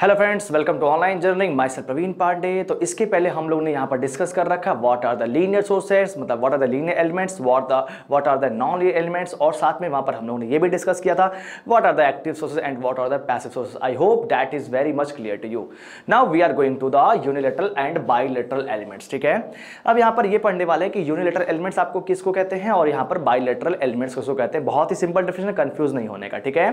Hello friends, welcome to online engineering. Myself Praveen Pandey. तो इसके पहले हम लोग ने यहाँ पर डिस्कस कर रखा what are the linear sources, मतलब what are the linear elements, what are the non linear elements, और साथ में वहाँ पर हम लोगों ने ये भी डिस्कस किया था what are the active sources and what are the passive sources. I hope that is very much clear to you. Now we are going to the unilateral and bilateral elements. ठीक है, अब यहाँ पर ये पढ़ने वाले कि यूनिलैटरल एलिमेंट्स आपको किसको कहते हैं और यहाँ पर बायलैटरल एलिमेंट्स किसको कहते हैं। बहुत ही सिंपल डिफिनेशन, कंफ्यूज नहीं होने का। ठीक है,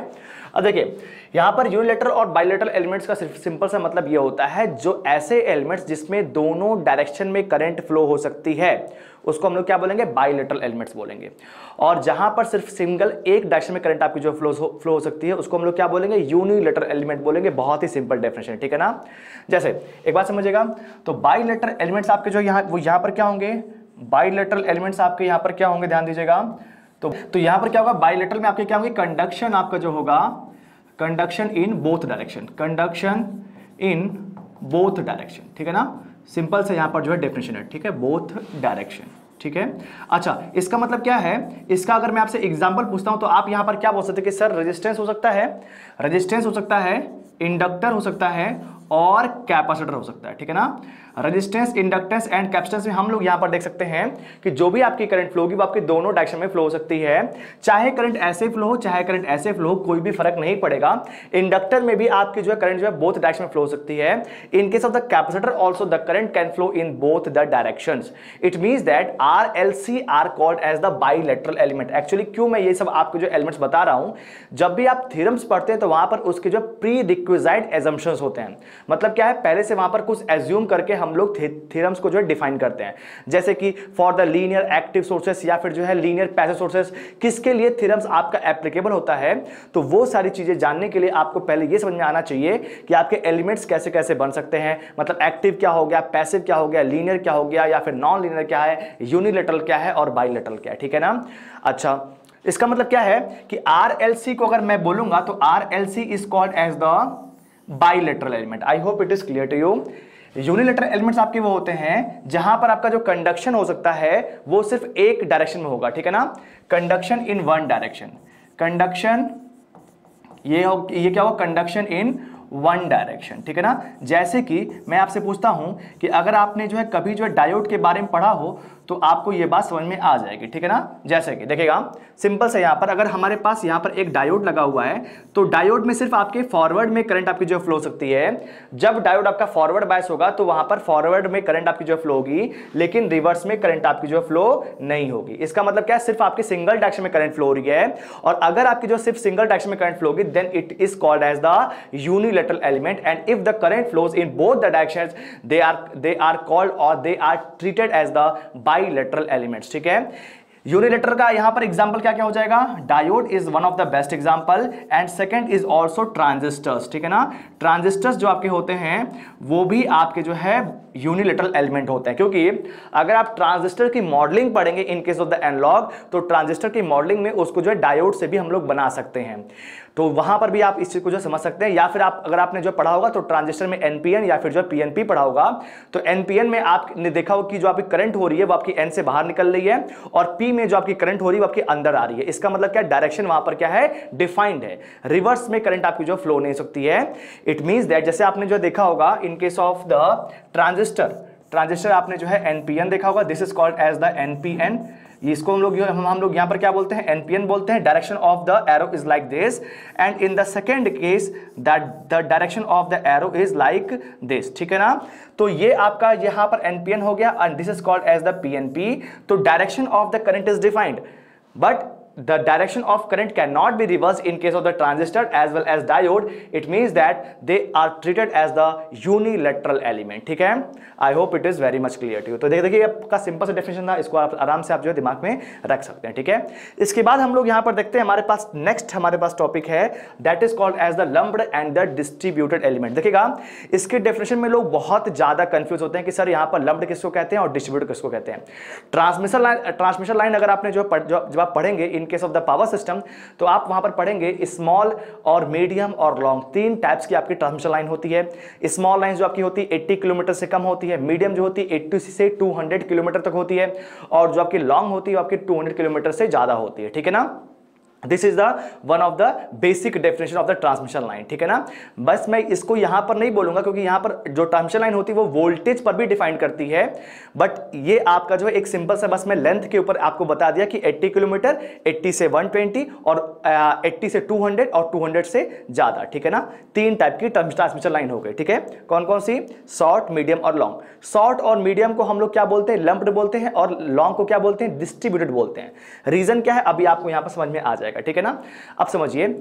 अब देखिए यहाँ पर यूनिलैटरल और बायलैटरल एलिमेंट्स सिर्फ सिंपल सा मतलब ये होता है जो ऐसे एलिमेंट्स जिसमें दोनों डायरेक्शन में करंट फ्लो हो सकती है उसको हम लोग क्या बोलेंगे, बायलैटरल एलिमेंट्स बोलेंगे। और जहां पर सिर्फ सिंगल एक डायरेक्शन में करंट आपकी जो फ्लो हो सकती है उसको हम लोग क्या बोलेंगे, यूनिलैटरल एलिमेंट बोलेंगे। बहुत ही सिंपल डेफिनेशन, ठीक है ना। जैसे एक बात समझिएगा, तो बायलैटरल एलिमेंट्स आपके जो यहां पर क्या होंगे, बायलैटरल एलिमेंट्स आपके यहां पर क्या होंगे, ध्यान दीजिएगा। तो यहां पर क्या होगा, बायलैटरल में आपके क्या होंगे, कंडक्शन आपका जो होगा, conduction in both direction, conduction in both direction. ठीक है ना, सिंपल से यहाँ पर जो है डेफिनेशन है। ठीक है, बोथ डायरेक्शन। ठीक है, अच्छा इसका मतलब क्या है, इसका अगर मैं आपसे एग्जांपल पूछता हूं तो आप यहाँ पर क्या बोल सकते हैं कि सर रेजिस्टेंस हो सकता है, रेजिस्टेंस हो सकता है, इंडक्टर हो सकता है और कैपेसिटर हो सकता है। ठीक है ना, रेजिस्टेंस, इंडक्टेंस एंड कैपेसिटेंस में हम लोग यहाँ पर देख सकते हैं कि जो भी आपकी करंट फ्लो होगी वो आपके दोनों डायरेक्शन में फ्लो हो सकती है। चाहे करंट ऐसे फ्लो हो, चाहे करंट ऐसे फ्लो हो, कोई भी फर्क नहीं पड़ेगा। इंडक्टर में भी आपकी जो है करंट जो है बोथ डायरेक्शन में फ्लो हो सकती है। In case of the capacitor also the current can flow in both the direction. It means that R L C are called as the bilateral element. Actually क्यों मैं ये सब आपके जो एलिमेंट्स बता रहा हूँ, जब भी आप थ्योरम्स पढ़ते हैं तो वहां पर उसके जो प्री रिक्विजाइट एजम्पशंस होते हैं, मतलब क्या है, पहले से वहां पर कुछ एज्यूम करके हम लोग थ्योरम्स को जो है डिफाइन करते हैं। जैसे कि for the linear active sources या फिर जो है लीनियर पैसिव सोर्सेस, किसके लिए थ्योरम्स आपका एप्लीकेबल होता है, तो वो सारी चीजें जानने के लिए आपको पहले ये समझ में आना चाहिए कि आपके एलिमेंट्स कैसे कैसे बन सकते हैं। मतलब एक्टिव क्या हो गया, पैसिव क्या हो गया, लीनियर क्या हो गया, या फिर नॉन लीनियर क्या है, यूनिलैटरल क्या है और बायलैटरल क्या है। ठीक है ना, अच्छा इसका मतलब क्या है कि RLC को अगर मैं बोलूंगा तो RLC is called as the bilateral element. I hope it is clear to you. Unilateral elements आपके वो होते हैं जहां पर आपका जो कंडक्शन हो सकता है वो सिर्फ एक डायरेक्शन में होगा। ठीक है ना, conduction in one direction, conduction ये क्या होगा, कंडक्शन इन वन डायरेक्शन। ठीक है ना, जैसे कि मैं आपसे पूछता हूं कि अगर आपने जो है कभी जो है डायोड के बारे में पढ़ा हो तो आपको ये बात समझ में आ जाएगी। ठीक है ना, जैसे कि देखिएगा सिंपल से यहाँ पर अगर हमारे पास यहाँ पर एक डायोड लगा हुआ है तो डायोड में सिर्फ आपके फॉरवर्ड में करंट आपकी जो फ्लो हो सकती है। जब डायोड आपका फॉरवर्ड बायस होगा तो वहाँ पर फॉरवर्ड में करंट आपकी जो फ्लो होगी, लेकिन रिवर्स में करंट आपकी जो फ्लो नहीं होगी। इसका मतलब क्या है, सिर्फ आपकी सिंगल डायरेक्शन में करंट फ्लो हो रही है, और अगर आपकी जो सिर्फ सिंगल डायरेक्शन में करंट फ्लो होगी then it is called as the unilateral element. And if the current flows in both the directions they are called और they are treated as the bilateral elements. ठीक है, unilateral का यहां पर example क्या क्या हो जाएगा, diode is one of the best example and second is also transistors. ठीक है ना, ट्रांजिस्टर्स जो आपके होते हैं वो भी आपके जो है यूनिलैटरल एलिमेंट होते हैं, क्योंकि अगर आप ट्रांजिस्टर की मॉडलिंग पढ़ेंगे in case of the analogue तो ट्रांजिस्टर की मॉडलिंग में उसको जो है डायोड से भी हम लोग बना सकते हैं, तो वहां पर भी आप इस चीज को जो समझ सकते हैं। या फिर आप अगर आपने जो पढ़ा होगा तो ट्रांजिस्टर में एनपीएन या फिर जो पीएनपी पढ़ा होगा तो एनपीएन में आपने देखा हो कि जो आपकी करंट हो रही है वो आपकी एन से बाहर निकल रही है और पी में जो आपकी करंट हो रही है वो आपकी अंदर आ रही है। इसका मतलब क्या, डायरेक्शन वहां पर क्या है, डिफाइंड है। रिवर्स में करंट आपकी जो फ्लो नहीं हो सकती है। इट मींस दैट जैसे आपने जो देखा होगा in case of the transistor आपने जो है एनपीएन देखा होगा, this is called as the NPN. इसको हम लोग यहाँ पर क्या बोलते हैं, एनपीएन बोलते हैं। Direction of the arrow is like this and in the second case that the direction of the arrow is like this. ठीक है ना, तो ये आपका यहाँ पर एनपीएन हो गया and this is called as the PNP. तो direction of the current is defined but the direction of current cannot be reversed in case of the transistor as well as diode. It means that they are treated as the unilateral element. ठीक है, I hope it is very much clear to you. तो देखिए आपका simple सा definition था, इसको आप आराम से आप जो है दिमाग में रख सकते हैं। ठीक है, इसके बाद हम लोग यहाँ पर देखते हैं हमारे पास नेक्स्ट टॉपिक है that is called as the lumped and the distributed element. देखिएगा इसके डेफिनेशन में लोग बहुत ज्यादा कंफ्यूज होते हैं कि सर यहाँ पर लम्प्ड किसको कहते हैं और डिस्ट्रीब्यूटेड किसको कहते हैं। ट्रांसमिशन लाइन अगर आपने जो जब आप पढ़ेंगे in case of the power system तो आप वहां पर पढ़ेंगे स्मॉल और मीडियम और लॉन्ग, तीन टाइप्स की आपकी ट्रांसमिशन लाइन होती है। स्मॉल लाइन जो आपकी होती है 80 किलोमीटर से कम होती है, मीडियम जो होती है 80 से 200 किलोमीटर तक होती है, और जो आपकी लॉन्ग होती है आपकी 200 किलोमीटर से ज्यादा होती है। ठीक है ना, this is the one of the basic definition of the transmission line, ठीक है ना। बस मैं इसको यहाँ पर नहीं बोलूंगा क्योंकि यहाँ पर जो ट्रांसमिशन लाइन होती है वो वोल्टेज पर भी डिफाइन करती है, बट ये आपका जो है एक सिंपल सा बस मैं लेंथ के ऊपर आपको बता दिया कि 80 किलोमीटर, 80 से 120 और 80 से 200 और 200 से ज़्यादा, ठीक है ना। तीन टाइप की ट्रांसमिशन लाइन हो गई, ठीक है। कौन कौन सी? शॉर्ट, मीडियम और लॉन्ग। शॉर्ट और मीडियम को हम लोग क्या बोलते हैं? लम्प्ड बोलते हैं। और लॉन्ग को क्या बोलते हैं? डिस्ट्रीब्यूटेड बोलते हैं। रीजन क्या है अभी आपको यहाँ पर समझ में आ जाएगा, ठीक है ना। अब समझिए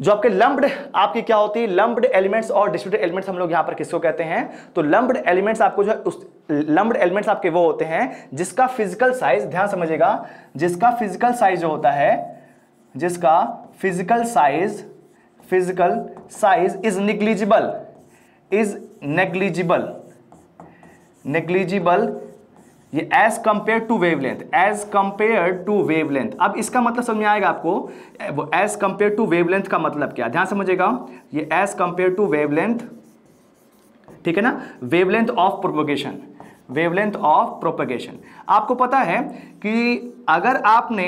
जो आपके लम्प्ड आपकी क्या होती है, लम्प्ड एलिमेंट्स और डिस्ट्रीब्यूटेड एलिमेंट्स हम लोग यहां पर किसको कहते हैं? तो लम्प्ड एलिमेंट्स आपको जो है उस लम्प्ड एलिमेंट्स आपके वो होते हैं जिसका फिजिकल साइज, ध्यान समझिएगा, जिसका फिजिकल साइज जो होता है, जिसका फिजिकल साइज इज नेग्लिजिबल, ये as compare to wavelength, as compare to wavelength. अब इसका मतलब समझ में आएगा आपको, एज कंपेयर टू वेवलेंथ का मतलब क्या, ध्यान समझिएगा, ये एज कंपेयर टू वेवलेंथ, ठीक है ना, wavelength of propagation, wavelength of propagation. आपको पता है कि अगर आपने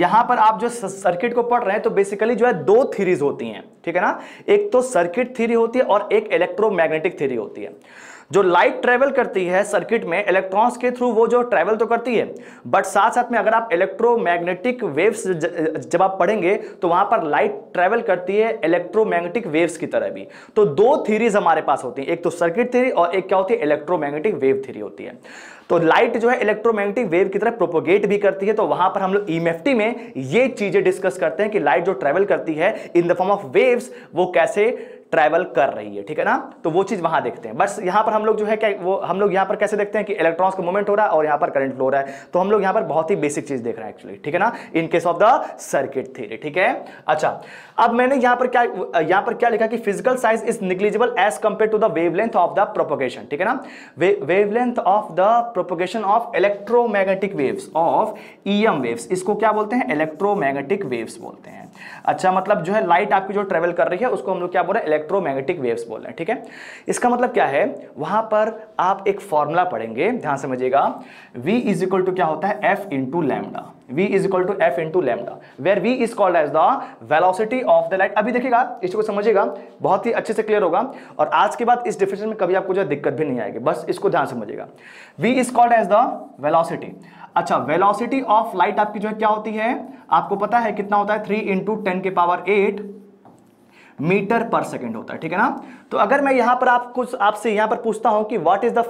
यहाँ पर आप जो सर्किट को पढ़ रहे हैं तो बेसिकली जो है दो थ्योरीज होती हैं, ठीक है ना। एक तो सर्किट थ्योरी होती है और एक इलेक्ट्रोमैग्नेटिक थ्योरी होती है। जो लाइट ट्रेवल करती है सर्किट में इलेक्ट्रॉन्स के थ्रू, वो जो ट्रेवल तो करती है बट साथ साथ में अगर आप इलेक्ट्रोमैग्नेटिक वेव्स जब आप पढ़ेंगे तो वहां पर लाइट ट्रेवल करती है इलेक्ट्रोमैग्नेटिक वेव्स की तरह भी। तो दो थ्योरीज हमारे पास होती है, एक तो सर्किट थ्योरी और एक क्या होती है, इलेक्ट्रोमैग्नेटिक वेव थ्योरी होती है। तो लाइट जो है इलेक्ट्रोमैग्नेटिक वेव की तरह प्रोपोगेट भी करती है, तो वहां पर हम लोग ईएमएफटी में ये चीजें डिस्कस करते हैं कि लाइट जो ट्रेवल करती है in the form of waves वो कैसे ट्रैवल कर रही है, ठीक है ना। तो वो चीज वहां देखते हैं। बस यहां पर हम लोग जो है क्या वो हम लोग यहां पर कैसे देखते हैं कि इलेक्ट्रॉन्स का मूवमेंट हो रहा है और यहां पर करंट फ्लो हो रहा है, तो हम लोग यहां पर बहुत ही बेसिक चीज देख रहे हैं एक्चुअली, ठीक है ना, in case of the circuit theory, ठीक है। अच्छा, अब मैंने यहां पर क्या लिखा कि physical size is negligible as compare to the wavelength of the propagation, ठीक है ना, wavelength of the propagation of electromagnetic waves, of EM waves, इसको क्या बोलते हैं? इलेक्ट्रोमैग्नेटिक वेव्स बोलते हैं। अच्छा, मतलब जो है लाइट आपकी जो ट्रेवल कर रही है उसको हम लोग क्या बोल रहे हैं? इलेक्ट्रोमैग्नेटिक वेव्स बोल रहे हैं, ठीक है। इसका मतलब क्या है, वहां पर आप एक फॉर्मूला पढ़ेंगे, ध्यान समझिएगा, v इज इक्वल टू क्या होता है, f into lambda, v is equal to f into lambda, where v is called as the velocity of the light. अभी देखिएगा, इसको समझिएगा, बहुत ही अच्छे से क्लियर होगा और आज के बाद इस डिफिनेशन में कभी आपको जो दिक्कत भी नहीं आएगी, बस इसको ध्यान समझिएगा, v is called as the velocity. अच्छा, वेलोसिटी ऑफ लाइट आपकी जो है क्या होती है, आपको पता है कितना होता है, 3 × 10⁸ मीटर पर सेकंड होता है, ठीक है ना। तो अगर मैं यहां पर आपसे यहां पर पूछता हूं कि what is the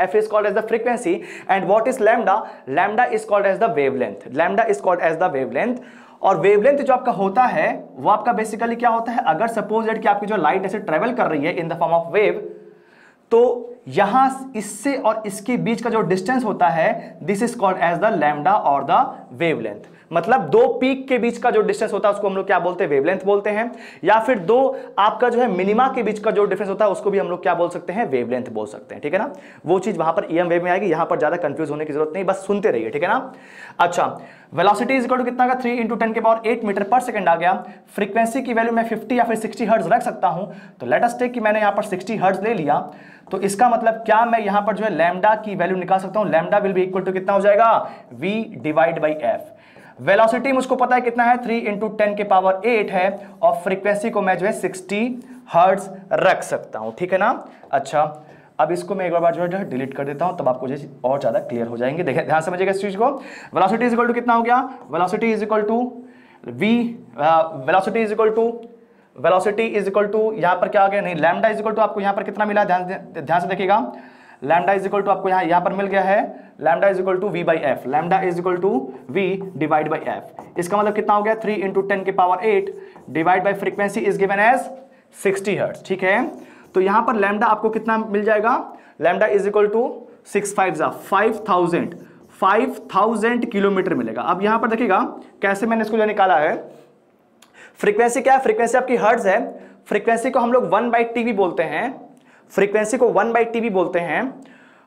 F is called as the frequency and what is lambda, lambda is called as the wavelength, lambda is called as the wavelength. और वेवलेंथ जो आपका होता है वो आपका बेसिकली क्या होता है, अगर सपोज दैट कि आपकी जो लाइट ऐसे ट्रेवल कर रही है in the form of wave, तो यहां इससे और इसके बीच का जो डिस्टेंस होता है this is called as the lambda और द वेवलेंथ। मतलब दो पीक के बीच का जो डिस्टेंस होता है उसको हम लोग क्या बोलते हैं, वेवलेंथ बोलते हैं, या फिर दो आपका जो है मिनिमा के बीच का जो डिफरेंस होता है उसको भी हम लोग क्या बोल सकते हैं, वेवलेंथ बोल सकते हैं, ठीक है ना। वो चीज वहां पर ईएम वेव में आएगी, यहां पर ज्यादा कंफ्यूज होने की जरूरत नहीं, बस सुनते रहिए, ठीक है ना। अच्छा, वेलोसिटी इज इक्वल टू कितना का, 3 × 10⁸ मीटर पर सेकंड आ गया। फ्रीक्वेंसी की वैल्यू मैं 50 या फिर 60 हर्ट्ज रख सकता हूं, तो लेट अस टेक कि मैंने यहां पर 60 हर्ट्ज ले लिया, तो इसका मतलब क्या मैं यहां पर जो है लैम्डा की वैल्यू निकाल सकता हूं, lambda will be equal to कितना हो जाएगा, v/f। वेलोसिटी मुझको पता है कितना है, 3 × 10⁸ है, और फ्रीक्वेंसी को मैं जो है 60 हर्ट्ज रख सकता हूं, ठीक है ना। अच्छा, अब इसको मैं एक बार जो है डिलीट कर देता हूं, तब आपको जैसे और ज्यादा क्लियर हो जाएंगे। देखिए, ध्यान समझिएगा इस चीज को, वेलोसिटी इज इक्वल टू कितना हो गया, वेलोसिटी इज इक्वल टू यहां पर क्या आ गया, नहीं, लैम्डा इज इक्वल टू आपको यहां पर कितना मिला, ध्यान से देखिएगा, लैम्डा इज इक्वल टू आपको यहाँ पर मिल गया है, lambda is equal to v/f, lambda is equal to v/f। इसका मतलब कितना हो गया, 3 × 10⁸ divide by frequency is given as 60 hertz, ठीक है। तो यहाँ पर लैम्डा आपको कितना मिल जाएगा, lambda is equal to 5000 kilometre मिलेगा। अब यहाँ पर देखिएगा कैसे मैंने इसको जो निकाला है, फ्रीक्वेंसी क्या है, फ्रीक्वेंसी आपकी हर्ट्ज है, फ्रीक्वेंसी को हम लोग 1/t भी बोलते हैं, फ्रीक्वेंसी को 1/t भी बोलते हैं।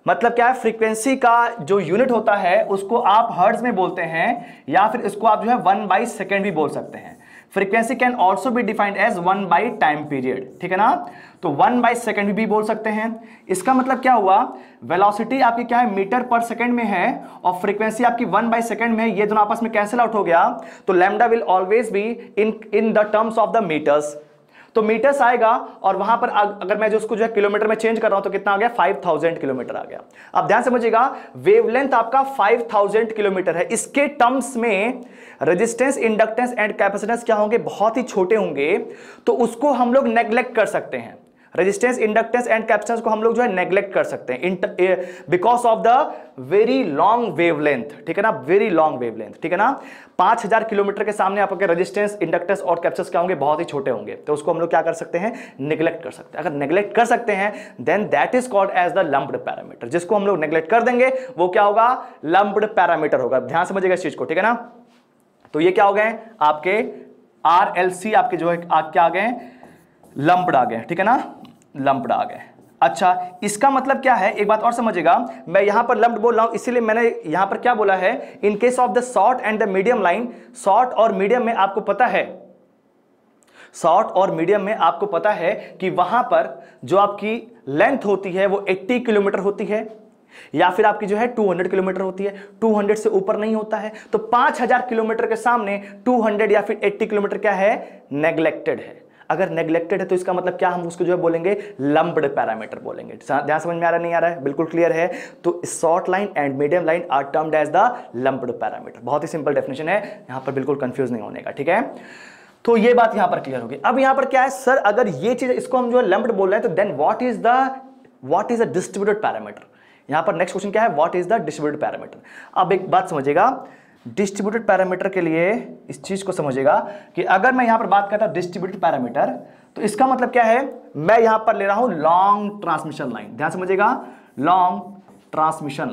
मतलब क्या है, फ्रीक्वेंसी का जो यूनिट होता है उसको आप हर्ट्ज में बोलते हैं, या फिर इसको आप जो है 1/s भी बोल सकते हैं। फ्रीक्वेंसी कैन ऑल्सो भी डिफाइंड एज 1/टाइम पीरियड, ठीक है ना। तो 1/सेकेंड भी बोल सकते हैं। इसका मतलब क्या हुआ, वेलोसिटी आपकी क्या है, मीटर पर सेकेंड में है और फ्रीक्वेंसी आपकी 1/सेकेंड में है। ये दोनों आपस में कैंसिल आउट हो गया, तो lambda will always be in the terms of the metres. तो मीटर्स आएगा और वहां पर अगर मैं जो उसको जो है किलोमीटर में चेंज कर रहा हूं तो कितना आ गया, 5000 किलोमीटर आ गया। अब ध्यान समझिएगा, वेवलेंथ आपका 5000 किलोमीटर है। इसके टर्म्स में रेजिस्टेंस, इंडक्टेंस एंड कैपेसिटेंस क्या होंगे, बहुत ही छोटे होंगे, तो उसको हम लोग नेग्लेक्ट कर सकते हैं। रेजिस्टेंस, इंडक्टेंस एंड कैपेसिटेंस को हम लोग जो है नेग्लेक्ट कर सकते हैं because of the very long wavelength, ठीक है ना, वेरी लॉन्ग वेवलेंथ, ठीक है ना। 5000 किलोमीटर के सामने आपके रेजिस्टेंस, इंडक्टेंस और कैपेसिटेंस क्या होंगे, बहुत ही छोटे होंगे, तो उसको हम लोग क्या कर सकते हैं, नेग्लेक्ट कर सकते हैं। अगर नेग्लेक्ट कर सकते हैं then that is called as the lumped parameter. जिसको हम लोग नेग्लेक्ट कर देंगे वो क्या होगा, लम्प्ड पैरामीटर होगा। ध्यान समझिएगा इस चीज को, ठीक है ना। तो ये क्या हो गए आपके RLC, आपके जो है क्या आ गए, लंप्ड आ गए, ठीक है ना, लंप्ड आ गए। अच्छा, इसका मतलब क्या है, एक बात और समझिएगा, मैं यहां पर लंप्ड बोल रहा हूं इसीलिए मैंने यहां पर क्या बोला है, in case of the short and the medium line. Short और मीडियम में आपको पता है, शॉर्ट और मीडियम में आपको पता है कि वहां पर जो आपकी लेंथ होती है वो 80 किलोमीटर होती है या फिर आपकी जो है 200 किलोमीटर होती है, 200 से ऊपर नहीं होता है। तो 5000 किलोमीटर के सामने 200 या फिर 80 किलोमीटर क्या है, नेग्लेक्टेड है। अगर नेग्लेक्टेड है तो इसका मतलब क्या, हम उसको जो है बोलेंगे लम्प्ड पैरामीटर बोलेंगे। ध्यान समझ में आ रहा है, नहीं आ रहा है, बिल्कुल क्लियर है। तो short line and medium line are termed as the lumped parameter. बहुत ही सिंपल डेफिनेशन है, यहां पर बिल्कुल कंफ्यूज नहीं होने का, ठीक है। तो ये बात यहां पर क्लियर होगी। अब यहां पर क्या है, सर अगर ये चीज इसको हम जो है लम्प्ड बोल रहे हैं तो then what is the distributed parameter. यहां पर नेक्स्ट क्वेश्चन क्या है, what is the distributed parameter. अब एक बात समझिएगा, डिस्ट्रीब्यूटेड पैरामीटर के लिए इस चीज को समझिएगा कि अगर मैं यहां पर बात करता हूं डिस्ट्रीब्यूटेड पैरामीटर तो इसका मतलब क्या है, मैं यहां पर ले रहा हूं लॉन्ग ट्रांसमिशन लाइन। ध्यान समझिएगा, लॉन्ग ट्रांसमिशन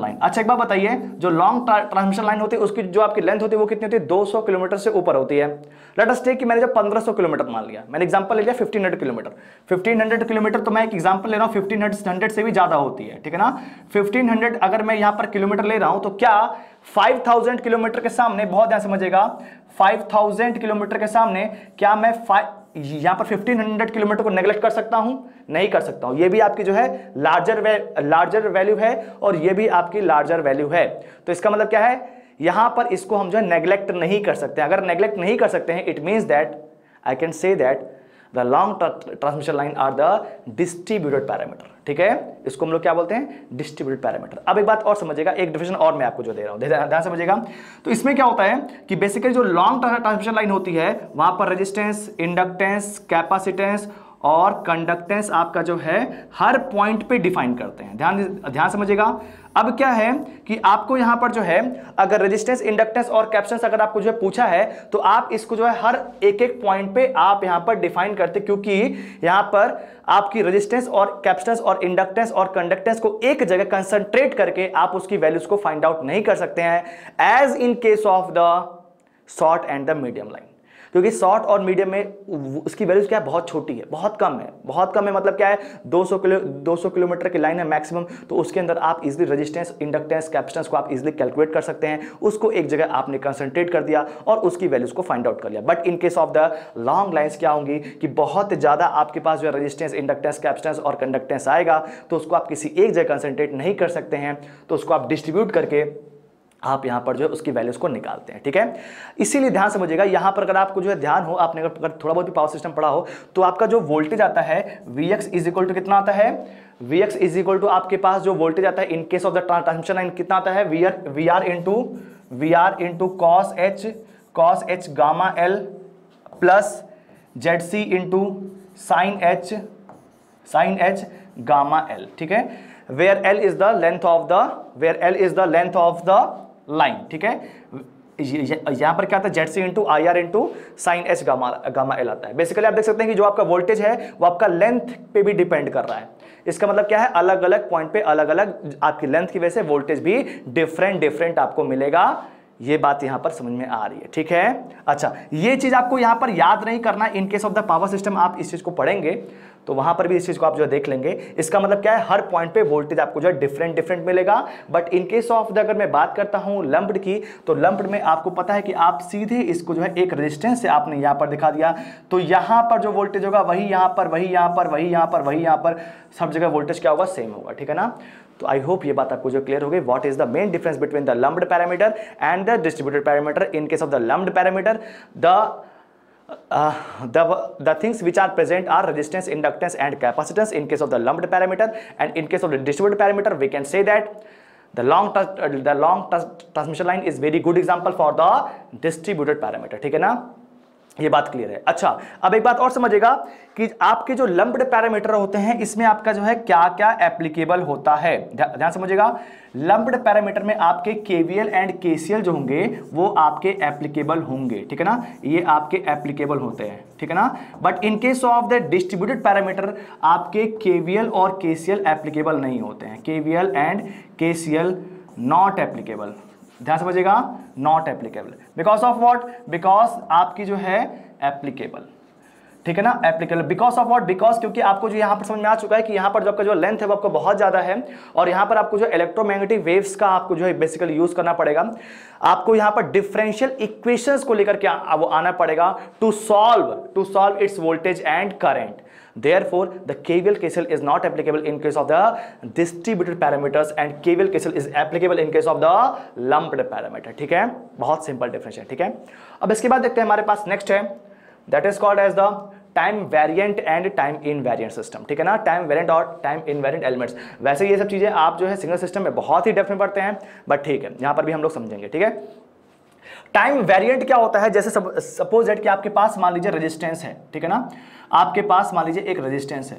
लाइन। अच्छा एक बात बताइए, जो लॉन्ग ट्रांसमिशन लाइन होती है उसकी जो आपकी लेंथ होती है वो कितनी होती है, 200 किलोमीटर से ऊपर होती है। लेट अस टेक कि मैंने जब 1500 किलोमीटर मान लिया, मैंने एग्जांपल ले लिया 1500 किलोमीटर, 1500 किलोमीटर तो मैं एक एग्जांपल ले रहा हूँ 1500 से भी ज़्यादा होती है, ठीक है ना। 1500 अगर मैं यहाँ पर किलोमीटर ले रहा हूँ तो क्या 5000 किलोमीटर के सामने, बहुत ध्यान समझिएगा, 5000 किलोमीटर के सामने क्या मैं यहाँ पर 1500 किलोमीटर को नेगलेक्ट कर सकता हूँ? नहीं कर सकता हूँ। ये भी आपकी जो है लार्जर वैल्यू है और ये भी आपकी लार्जर वैल्यू है। तो इसका मतलब क्या है, यहाँ पर इसको हम जो है नेगलेक्ट नहीं कर सकते। अगर नेगलेक्ट नहीं कर सकते हैं it means that I can say that the long transmission line are the distributed parameter, ठीक है। इसको हम लोग क्या बोलते हैं, डिस्ट्रीब्यूटेड पैरामीटर। अब एक बात और समझिएगा, एक डिफिनेशन और मैं आपको जो दे रहा हूँ, ध्यान समझिएगा। तो इसमें क्या होता है कि बेसिकली जो लॉन्ग ट्रांसमिशन लाइन होती है वहां पर रेजिस्टेंस, इंडक्टेंस, कैपेसिटेंस और कंडक्टेंस आपका जो है हर पॉइंट पे डिफाइन करते हैं। ध्यान समझिएगा। अब क्या है कि आपको यहाँ पर जो है अगर रेजिस्टेंस, इंडक्टेंस और कैपेसिटेंस अगर आपको जो है पूछा है तो आप इसको जो है हर एक पॉइंट पे आप यहाँ पर डिफाइन करते, क्योंकि यहाँ पर आपकी रेजिस्टेंस और कैपेसिटेंस और इंडक्टेंस और कंडक्टेंस को एक जगह कंसंट्रेट करके आप उसकी वैल्यूज को फाइंड आउट नहीं कर सकते हैं as in case of the short and the medium line, क्योंकि शॉर्ट और मीडियम में उसकी वैल्यूज क्या है, बहुत छोटी है, बहुत कम है। मतलब क्या है, 200 किलोमीटर की लाइन है मैक्सिमम, तो उसके अंदर आप इजिली रेजिस्टेंस, इंडक्टेंस, कैपेसिटेंस को आप इजिली कैलकुलेट कर सकते हैं। उसको एक जगह आपने कंसंट्रेट कर दिया और उसकी वैल्यूज को फाइंड आउट कर लिया। But in case of the long lines क्या होंगी कि बहुत ज़्यादा आपके पास जो है रेजिस्टेंस, इंडक्टेंस, कैपेसिटेंस और कंडक्टेंस आएगा, तो उसको आप किसी एक जगह कंसंट्रेट नहीं कर सकते हैं, तो उसको आप डिस्ट्रीब्यूट करके आप यहाँ पर जो है उसकी वैल्यूज को निकालते हैं, ठीक है। इसीलिए ध्यान समझिएगा, यहाँ पर अगर आपको जो है ध्यान हो, आपने अगर थोड़ा बहुत भी पावर सिस्टम पढ़ा हो तो आपका जो वोल्टेज आता है Vx इज इक्वल टू कितना आता है, Vx इज इक्वल टू आपके पास जो वोल्टेज आता है in case of the transmission line कितना आता है, V R into cos H gamma L plus Z C into sine H gamma L, ठीक है। Where L is the length of the line, ठीक है। यहाँ पर क्या आता है, Z C into I R into sine H gamma L आता है। बेसिकली आप देख सकते हैं कि जो आपका वोल्टेज है वो आपका लेंथ पे भी डिपेंड कर रहा है। इसका मतलब क्या है, अलग अलग पॉइंट पे अलग अलग आपकी लेंथ की वजह से वोल्टेज भी डिफरेंट आपको मिलेगा। ये बात यहाँ पर समझ में आ रही है, ठीक है। अच्छा, ये चीज़ आपको यहाँ पर याद नहीं करना, in case of the power system आप इस चीज़ को पढ़ेंगे तो वहां पर भी इस चीज को आप जो देख लेंगे। इसका मतलब क्या है, हर पॉइंट पे वोल्टेज आपको जो है डिफरेंट डिफरेंट मिलेगा। But in case of the, अगर मैं बात करता हूं लंप्ड की, तो लंप्ड में आपको पता है कि आप सीधे इसको जो है एक रेजिस्टेंस से आपने यहां पर दिखा दिया, तो यहां पर जो वोल्टेज होगा वही यहां पर, वही यहां पर, वही यहां पर, वही यहां पर, सब जगह वोल्टेज क्या होगा, सेम होगा। ठीक है ना। तो आई होप ये बात आपको जो क्लियर हो गई, what is the main difference between the lumped parameter and the distributed parameter. In case of the lumped parameter, the things which are present are resistance, inductance and capacitance in case of the lumped parameter, and in case of the distributed parameter we can say that the long transmission line is very good example for the distributed parameter। ठीक है ना, ये बात clear है। अच्छा, अब एक बात और समझिएगा कि आपके जो लंप्ड पैरामीटर होते हैं इसमें आपका जो है क्या क्या एप्लीकेबल होता है। ध्यान समझिएगा, लंप्ड पैरामीटर में आपके केवीएल एंड केसीएल जो होंगे वो आपके एप्लीकेबल होंगे। ठीक है ना, ये आपके एप्लीकेबल होते हैं। ठीक है ना। But in case of the distributed parameter आपके केवीएल और केसीएल एप्लीकेबल नहीं होते हैं। KVL and KCL not applicable. ध्यान समझिएगा, not applicable because of what, because आपकी जो है एप्लीकेबल। ठीक है ना, applicable because of what, because क्योंकि आपको जो यहाँ पर समझ में आ चुका है कि यहाँ पर जो आपका जो लेंथ है वो आपको बहुत ज़्यादा है, और यहाँ पर आपको जो इलेक्ट्रोमैग्नेटिक वेव्स का आपको जो है बेसिकली यूज़ करना पड़ेगा। आपको यहाँ पर डिफरेंशियल इक्वेशंस को लेकर क्या वो आना पड़ेगा to solve its voltage and current. Therefore, the KVL KCL is not applicable in case of the distributed parameters, and KVL KCL is applicable in case of the lumped parameter। ठीक है, बहुत simple difference है। ठीक है, अब इसके बाद देखते हैं हमारे पास नेक्स्ट है, that is called as the time variant and time invariant system. ठीक है ना, टाइम वेरिएंट और टाइम इनवेरिएंट एलिमेंट्स। वैसे ये सब चीजें आप जो है सिग्नल सिस्टम में बहुत ही डेप्थ में पढ़ते हैं, बट ठीक है, यहाँ पर भी हम लोग समझेंगे। ठीक है, टाइम वेरिएंट क्या होता है, जैसे सपोज दैट कि आपके पास मान लीजिए रेजिस्टेंस है। ठीक है ना, आपके पास मान लीजिए एक रेजिस्टेंस है,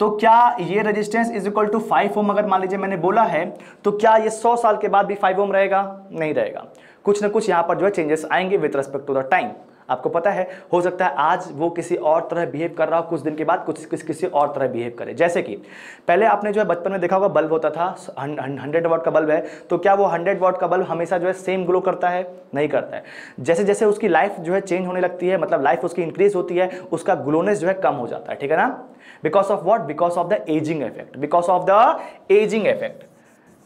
तो क्या ये resistance is equal to 5 ohm अगर मान लीजिए मैंने बोला है, तो क्या ये 100 साल के बाद भी 5 ओम रहेगा? नहीं रहेगा। कुछ ना कुछ यहाँ पर जो है चेंजेस आएंगे with respect to the time. आपको पता है, हो सकता है आज वो किसी और तरह बिहेव कर रहा हो, कुछ दिन के बाद किसी और तरह बिहेव करे। जैसे कि पहले आपने जो है बचपन में देखा होगा, बल्ब होता था 100 वाट का बल्ब है, तो क्या वो 100 वाट का बल्ब हमेशा जो है सेम ग्लो करता है? नहीं करता है। जैसे जैसे उसकी लाइफ जो है चेंज होने लगती है, मतलब लाइफ उसकी इंक्रीज होती है, उसका ग्लोनेस जो है कम हो जाता है। ठीक है ना, because of what, because of the ageing effect, because of the ageing effect,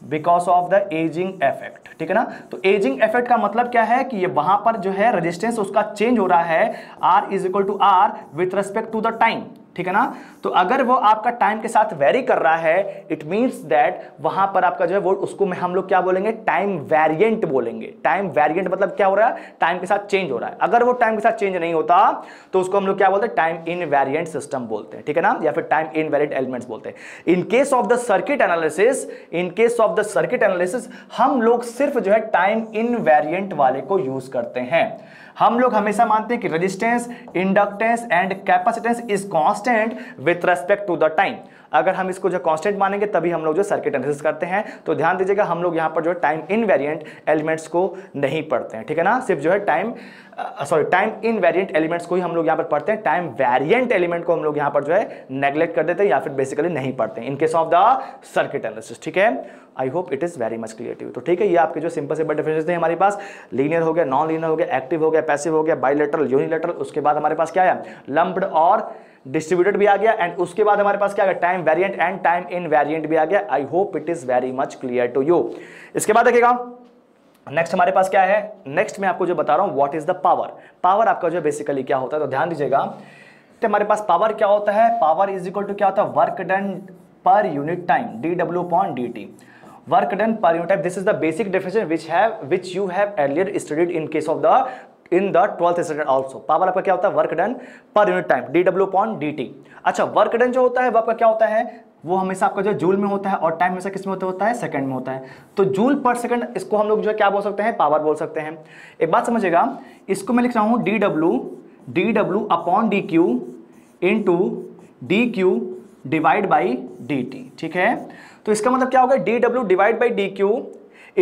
because of the ageing effect. ठीक है ना, तो एजिंग इफेक्ट का मतलब क्या है कि ये वहां पर जो है रेजिस्टेंस उसका चेंज हो रहा है, R is equal to R with respect to the time. ठीक है ना, तो अगर वो आपका टाइम के साथ वेरी कर रहा है, इट मीन्स दैट वहां पर आपका जो है वो उसको हम लोग क्या बोलेंगे, टाइम वेरिएंट बोलेंगे। टाइम वेरिएंट मतलब क्या हो रहा है, टाइम के साथ चेंज हो रहा है। अगर वो टाइम के साथ चेंज नहीं होता तो उसको हम लोग क्या बोलते हैं, टाइम इनवेरिएंट सिस्टम बोलते हैं। ठीक है ना, या फिर टाइम इनवेरिएंट एलिमेंट्स बोलते हैं। In case of the circuit analysis, in case of the circuit analysis हम लोग सिर्फ जो है टाइम इनवेरिएंट वाले को यूज करते हैं। हम लोग हमेशा मानते हैं कि resistance, inductance and capacitance is constant with respect to the time. अगर हम इसको जो कांस्टेंट मानेंगे तभी हम लोग जो सर्किट एनालिसिस करते हैं। तो ध्यान दीजिएगा, हम लोग यहाँ पर जो है टाइम इनवेरिएंट एलिमेंट्स को नहीं पढ़ते हैं। ठीक है ना, सिर्फ जो है टाइम इनवेरिएंट एलिमेंट्स को ही हम लोग यहाँ पर पढ़ते हैं। टाइम वेरिएंट एलिमेंट को हम लोग यहाँ पर जो है नेग्लेक्ट कर देते हैं, या फिर बेसिकली नहीं पढ़ते हैं in case of the circuit analysis. ठीक है, I hope it is very much clear to you. तो ठीक है, ये आपके जो सिंपल सिंपल डिफरेंसेस थे हमारे पास, लीनियर हो गया, नॉन लीनियर हो गया, एक्टिव हो गया, पैसिव हो गया, बाइलेटरल, यूनिलेटरल। उसके बाद हमारे पास क्या है, लंप्ड और डिस्ट्रीब्यूटेड भी आ गया, एंड उसके बाद हमारे पास क्या है, time variant and time invariant भी आ गया। I hope it is very much clear to you. इसके बाद देखिएगा नेक्स्ट हमारे पास क्या है, नेक्स्ट मैं आपको जो बता रहा हूँ what is the power. Power आपका जो बेसिकली क्या होता है, तो ध्यान दीजिएगा हमारे पास पावर क्या होता है, पावर इज इक्वल टू क्या होता है, work done per unit time, dW/dt। Work done per unit time. This is the basic definition which you have earlier studied in case of the in the 12th standard also। Power आपका क्या होता है, work done per unit time, dW/dt। अच्छा, work done जो होता है वो आपका क्या होता है, वो हमेशा आपका जो जूल में होता है, और टाइम हमेशा किस में होता है, सेकंड में होता है। तो जूल पर सेकंड इसको हम लोग जो है क्या बोल सकते हैं, पावर बोल सकते हैं। एक बात समझिएगा, इसको मैं लिख रहा हूँ dW/dq into dq divide by dt। ठीक है, तो इसका मतलब क्या होगा, dW/dq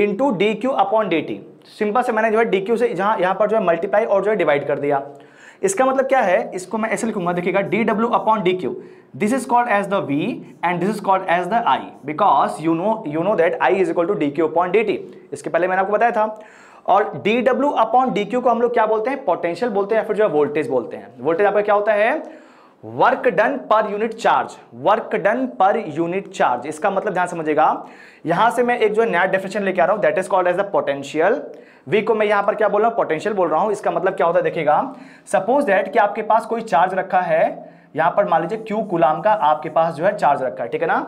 इंटू dQ/dt। सिंपल से मैंने जो है dq से यहाँ पर जो है मल्टीप्लाई और जो है डिवाइड कर दिया। इसका मतलब क्या है, इसको मैं ऐसे लिखूंगा, देखिएगा dW/dq, this is called as the v and this is called as the i, because you know that i is equal to dQ/dt। इसके पहले मैंने आपको बताया था। और dW/dq को हम लोग क्या बोलते हैं, पोटेंशियल बोलते हैं, या फिर जो है वोल्टेज बोलते हैं। वोल्टेज आपका क्या होता है, work done per unit charge, work done per unit charge, इसका मतलब ध्यान समझिएगा, यहां से मैं एक जो नया डेफिनेशन लेके आ रहा हूं, that is called as the potential. V को मैं यहां पर क्या बोल रहा हूं, पोटेंशियल बोल रहा हूं। इसका मतलब क्या होता है देखिएगा, सपोज दैट कि आपके पास कोई चार्ज रखा है, यहां पर मान लीजिए क्यू कूलाम का आपके पास जो है चार्ज रखा है, ठीक है ना,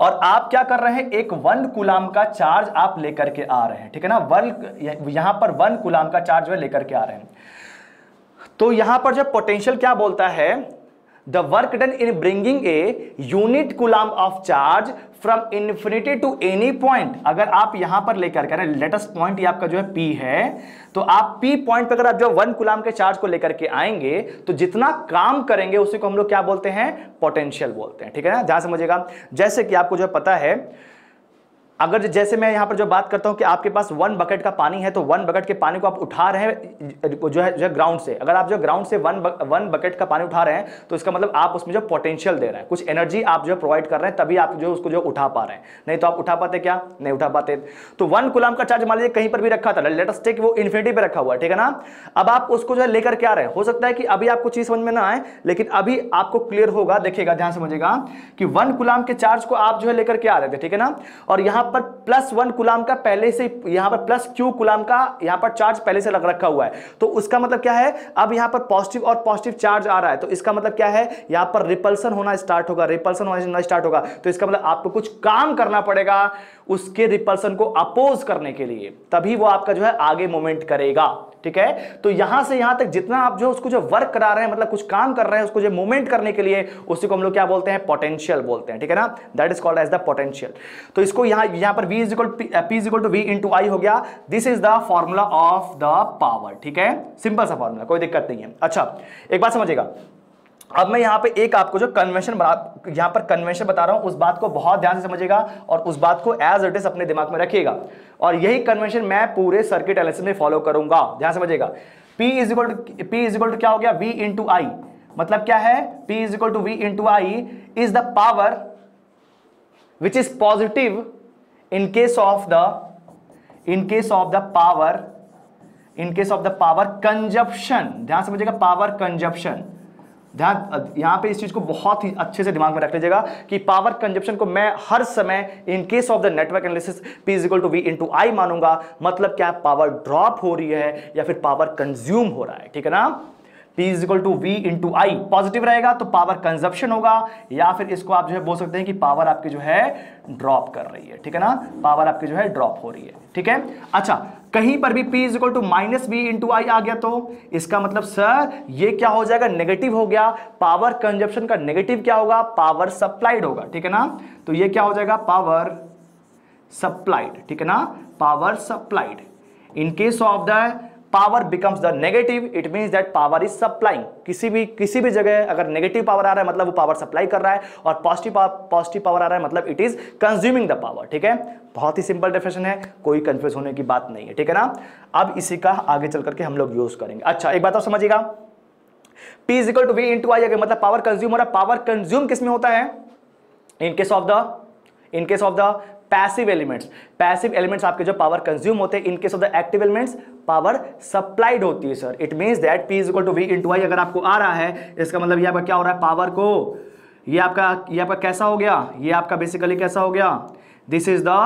और आप क्या कर रहे हैं, एक 1 कूलाम का चार्ज आप लेकर के आ रहे हैं, ठीक है ना, यहां पर 1 कूलाम का चार्ज जो है लेकर के आ रहे हैं। तो यहां पर जो पोटेंशियल क्या बोलता है, the work done in bringing a unit coulomb of charge from infinity to any point. अगर आप यहां पर लेकर करें लेटेस्ट पॉइंट ये आपका जो है पी है, तो आप पी पॉइंट पर अगर आप जो 1 कूलाम के चार्ज को लेकर के आएंगे तो जितना काम करेंगे उसी को हम लोग क्या बोलते हैं, पोटेंशियल बोलते हैं, ठीक है ना, ध्यान समझिएगा। जैसे कि आपको जो है पता है, अगर जैसे मैं यहाँ पर जो बात करता हूँ कि आपके पास 1 बकेट का पानी है, तो 1 बकेट के पानी को आप उठा रहे हैं जो है ग्राउंड से। अगर आप जो ग्राउंड से 1 बकेट का पानी उठा रहे हैं तो इसका मतलब आप उसमें जो पोटेंशियल दे रहे हैं, कुछ एनर्जी आप जो प्रोवाइड कर रहे हैं, तभी आप जो उसको जो उठा पा रहे हैं, नहीं तो आप उठा पाते क्या, नहीं उठा पाते। तो 1 कूलाम का चार्ज मान लीजिए कहीं पर भी रखा था, लेटेस्ट टेक वो इन्फिनिटी पर रखा हुआ है, ठीक है ना, अब आप उसको जो है लेकर के आ रहे हैं। हो सकता है कि अभी आपको चीज़ समझ में ना आए, लेकिन अभी आपको क्लियर होगा, देखिएगा ध्यान समझिएगा कि 1 कूलाम के चार्ज को आप जो है लेकर के आ रहे थे, ठीक है ना, और यहाँ पर प्लस 1 कूलाम का पहले से, यहां पर प्लस क्यू कूलाम का यहां पर चार्ज पहले से लग रखा हुआ है, तो उसका मतलब क्या है, अब यहां पर पॉजिटिव और पॉजिटिव चार्ज आ रहा है, तो इसका मतलब क्या है, यहां पर रिपल्सन होना स्टार्ट होगा, रिपल्सन होना स्टार्ट होगा, तो इसका मतलब आपको कुछ काम करना पड़ेगा उसके रिपल्सन को अपोज करने के लिए, तभी वो आपका जो है आगे मूवमेंट करेगा, ठीक है। तो यहां से यहां तक जितना आप जो उसको जो वर्क करा रहे हैं, मतलब कुछ काम कर रहे हैं उसको जो मूवमेंट करने के लिए, उसी को हम लोग क्या बोलते हैं, पोटेंशियल बोलते हैं, ठीक है ना, that is called as the potential. तो इसको यहां पर v into i हो गया, this is the formula of the power, ठीक है, सिंपल सा फॉर्मूला, कोई दिक्कत नहीं है। अच्छा एक बात समझिएगा, अब मैं यहाँ पे एक आपको जो कन्वेंशन यहाँ पर कन्वेंशन बता रहा हूँ, उस बात को बहुत ध्यान से समझिएगा और उस बात को एज इट इज अपने दिमाग में रखिएगा, और यही कन्वेंशन मैं पूरे सर्किट एनालिसिस में फॉलो करूंगा, ध्यान समझिएगा। P इज इक्वल टू क्या हो गया, v इंटू आई, मतलब क्या है, P is equal to V into I is the power which is positive in case of the power consumption, ध्यान समझिएगा, पावर कंजप्शन, ध्यान यहाँ पे इस चीज़ को बहुत ही अच्छे से दिमाग में रख लीजिएगा कि पावर कंजप्शन को मैं हर समय in case of the network analysis P is equal to V into I मानूंगा, मतलब क्या, पावर ड्रॉप हो रही है या फिर पावर कंज्यूम हो रहा है, ठीक है ना। P is equal to V into I positive रहेगा तो पावर कंजप्शन होगा, या फिर इसको आप जो है बोल सकते हैं कि पावर आपकी जो है ड्रॉप कर रही है, ठीक है ना, पावर आपकी जो है ड्रॉप हो रही है, ठीक है। अच्छा कहीं पर भी P is equal to minus V into I आ गया तो इसका मतलब सर ये क्या हो जाएगा, नेगेटिव हो गया, पावर कंजप्शन का नेगेटिव क्या होगा, पावर सप्लाइड होगा, ठीक है ना, तो ये क्या हो जाएगा, पावर सप्लाइड, ठीक है ना, power supplied. In case of the power becomes the negative, it means that power is supplying, किसी भी जगह अगर नेगेटिव पावर आ रहा है मतलब वो पावर सप्लाई कर रहा है, और पॉजिटिव पावर आ रहा है मतलब it is consuming the power, ठीक है, बहुत ही सिंपल डेफिनेशन है, कोई कंफ्यूज होने की बात नहीं है, ठीक है ना। अब इसी का आगे चल करके हम लोग यूज करेंगे। अच्छा एक बात आप समझिएगा, P is equal to V into I मतलब पावर कंज्यूम हो रहा है, पावर कंज्यूम किसमें होता है, in case of the passive elements आपके जो पावर कंज्यूम होते हैं, in case of the active elements power supplied होती है sir. It means that P is equal to V into I अगर आपको आ रहा है, इसका मतलब ये आपका क्या हो रहा है, पावर को ये आपका कैसा हो गया, ये आपका बेसिकली कैसा हो गया, this is the